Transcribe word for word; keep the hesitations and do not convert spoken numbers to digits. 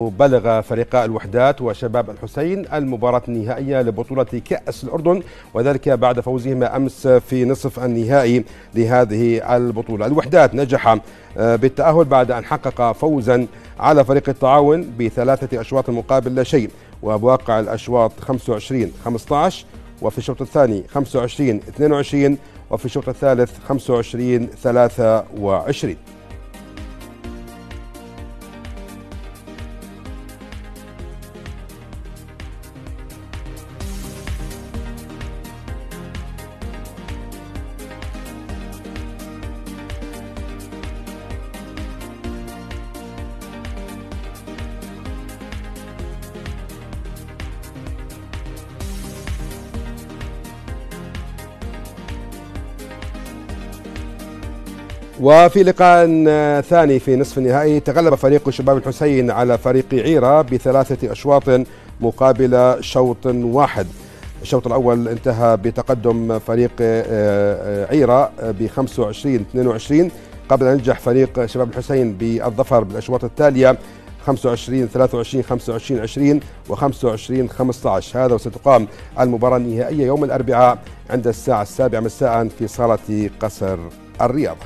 بلغ فريقا الوحدات وشباب الحسين المباراة النهائية لبطولة كأس الأردن، وذلك بعد فوزهما أمس في نصف النهائي لهذه البطولة. الوحدات نجح بالتأهل بعد أن حقق فوزا على فريق التعاون بثلاثة أشواط مقابل لا شيء، وبواقع الأشواط خمسة وعشرين خمسة عشر، وفي الشوط الثاني خمسة وعشرين اثنين وعشرين، وفي الشوط الثالث خمسة وعشرين ثلاثة وعشرين. وفي لقاء ثاني في نصف النهائي تغلب فريق شباب الحسين على فريق عيرة بثلاثة أشواط مقابل شوط واحد. الشوط الأول انتهى بتقدم فريق عيرة ب خمسة وعشرين اثنين وعشرين، قبل أن ينجح فريق شباب الحسين بالظفر بالأشواط التالية خمسة وعشرين ثلاثة وعشرين خمسة وعشرين عشرين وخمسة وعشرين خمسة عشر. هذا وستقام المباراة النهائية يوم الأربعاء عند الساعة السابعة مساء في صالة قصر الرياض.